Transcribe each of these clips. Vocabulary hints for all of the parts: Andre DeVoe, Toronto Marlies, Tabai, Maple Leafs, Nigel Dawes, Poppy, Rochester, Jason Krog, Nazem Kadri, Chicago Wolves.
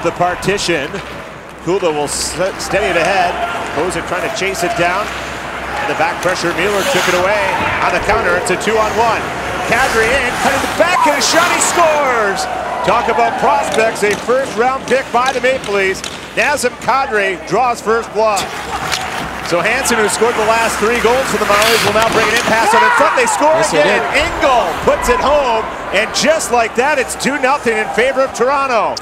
off the partition. Kula will steady it ahead. Bozak trying to chase it down. And the back pressure, Mueller took it away. On the counter, it's a 2-on-1. Kadri in, cutting the back, and a shot, he scores! Talk about prospects, a first-round pick by the Maple Leafs. Nazem Kadri draws first blood. So Hansen, who scored the last 3 goals for the Marlies, will now bring it in, pass out in front. They score again. Engel puts it home, and just like that, it's 2-0 in favor of Toronto.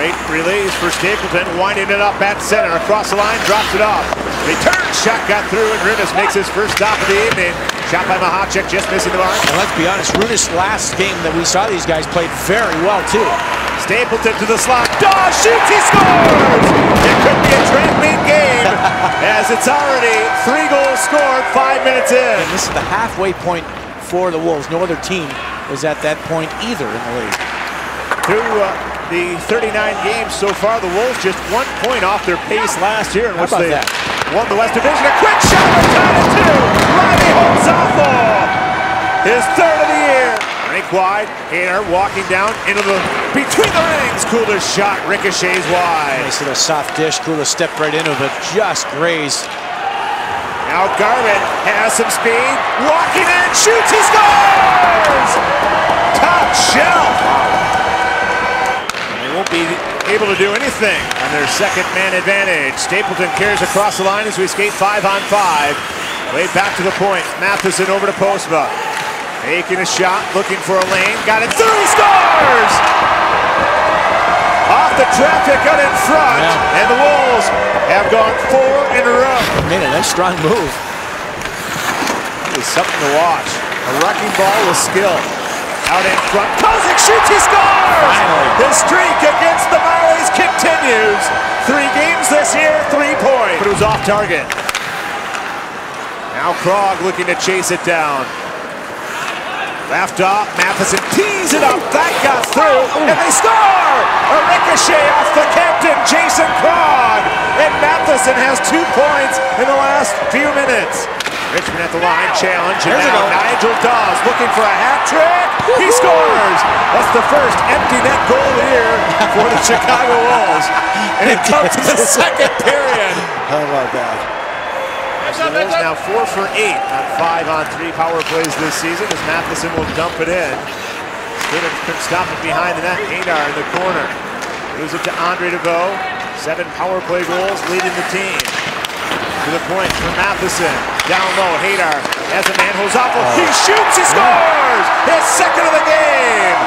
Great release for Stapleton, winding it up at center, across the line, drops it off. Return shot got through, and Runas makes his first stop of the evening. Shot by Mahachek, just missing the mark. And let's be honest, Runas' last game that we saw these guys played very well, too. Stapleton to the slot. Dawes shoots, he scores! It could be a trampoline game, as it's already 3 goals scored 5 minutes in. And this is the halfway point for the Wolves. No other team was at that point either in the league. Through the 39 games so far, the Wolves just 1 point off their pace last year, in which they won the West Division. A quick shot, tied at 2. Riley holds off ball. His 3rd of the year. Rink wide, Hainer walking down into the between the rings. Kula's shot ricochets wide. Nice little soft dish. Kula stepped right into it, just grazed. Now Garvin has some speed, walking in, shoots, he scores! Top shelf. Won't be able to do anything on their second man advantage. Stapleton carries across the line as we skate 5-on-5. Way back to the point. Matheson over to Postma. Making a shot, looking for a lane. Got it through, scores! Off the traffic, got in front, and the Wolves have gone 4 in a row. Man, that's a strong move. It's something to watch. A wrecking ball with skill. Out in front, Kozik shoots, he scores! The streak against the Marlies continues. 3 games this year, 3 points. But it was off target. Now Krog looking to chase it down. Left off, Matheson tees it up, that got through, and they score! A ricochet off the captain, Jason Krog! And Matheson has 2 points in the last few minutes. Richmond at the line, challenge, and now Nigel Dawes looking for a hat trick. He scores! That's the first empty net goal of the year for the Chicago Wolves. And it comes in the second period. How about that? The Wolves now 4 for 8 on 5-on-3 power plays this season as Matheson will dump it in. Stidham couldn't stop it behind the net. Haidar in the corner. Moves it to Andre DeVoe. 7 power play goals leading the team. To the point for Matheson. Down low, Haidar as a man holds off. He shoots, he scores! His 2nd of the game!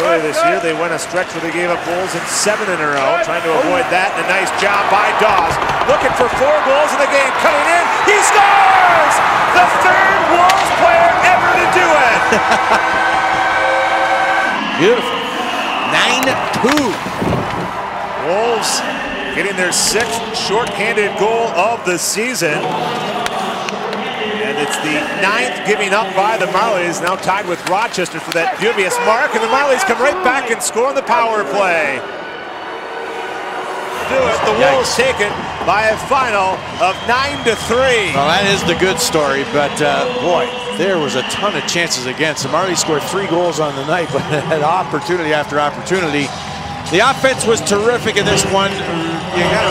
Earlier this year, they went a stretch where they gave up goals in 7 in a row, trying to avoid that, and a nice job by Dawes. Looking for 4 goals in the game, cutting in, he scores! The 3rd Wolves player ever to do it! Beautiful. 9-2. Wolves getting their 6th shorthanded goal of the season. And it's the 9th giving up by the Marlies, now tied with Rochester for that dubious mark. And the Marlies come right back and score on the power play. The Wolves take it by a final of 9-3. Well, that is the good story, but boy, there was a ton of chances against. The Marlies scored 3 goals on the night, but had opportunity after opportunity. The offense was terrific in this one. You got to